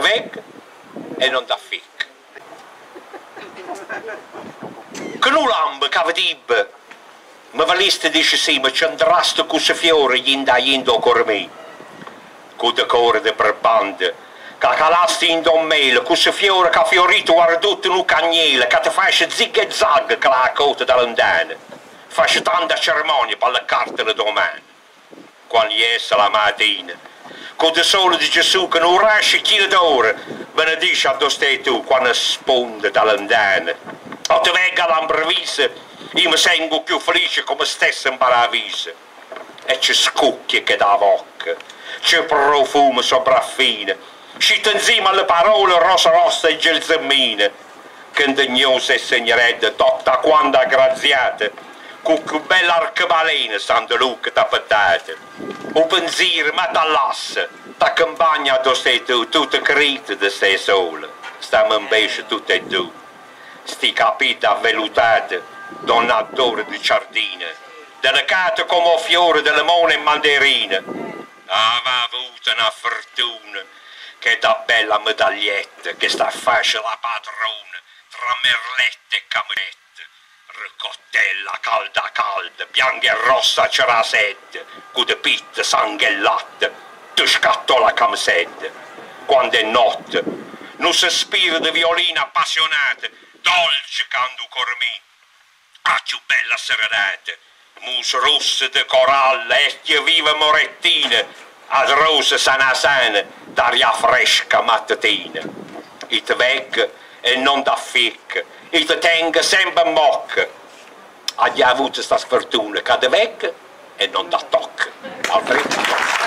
Te vègghe e non d'afficche. Che non l'ambe, cavadib. Ma valiste dice sì, ma c'è un drasto cus fiore yinda cormi. Cu de core de barbande, ca calasti in don mele, cus fiore ca fiorito guardut in un cagnele, ca te fasce zig e zag ca la cota da lontane. Fasce tanta cerimonia per le carte le domani. Quando iesa la mattina, con il sole di Gesù che non rasce chi d'ora, benedice a te tu quando sponde dall'andana. O te venga all'improvviso, io mi sento più felice come stesso in paradiso. E ci scucchia che da bocca, c'è profumo sopraffine, ci insieme alle parole rosa rossa e gelzemmine, che indegnosa e segnerede, tocca quando aggraziate. Con che bella arcobalena Santa Luca da patate. Un pensiero ma dall'asse, da campagna dove sei tu, tutte crite da sei sola. Stiamo invece tutte e due. Sti capite avvelutate, da un attore di giardina, delicate come fiore di limone e mandarina. Aveva avuto una fortuna, che da bella medaglietta, che sta faccia la padrona, tra merlette e camerette. Ricottella calda calda, bianca e rossa c'era sette, con de pitte, sangue e latte, tu scattò la camisette. Quando è notte, non si spira di violina appassionata, dolce quando cormi, a più bella serenata, muso rosso di coralla, estie vive morettine, ad rose sanasane, d'aria fresca mattina. I te vèghe e non d'afficche, e te tenga sempre in bocca. Agli avuto sta sfortuna, cade vecchia e non da tocca.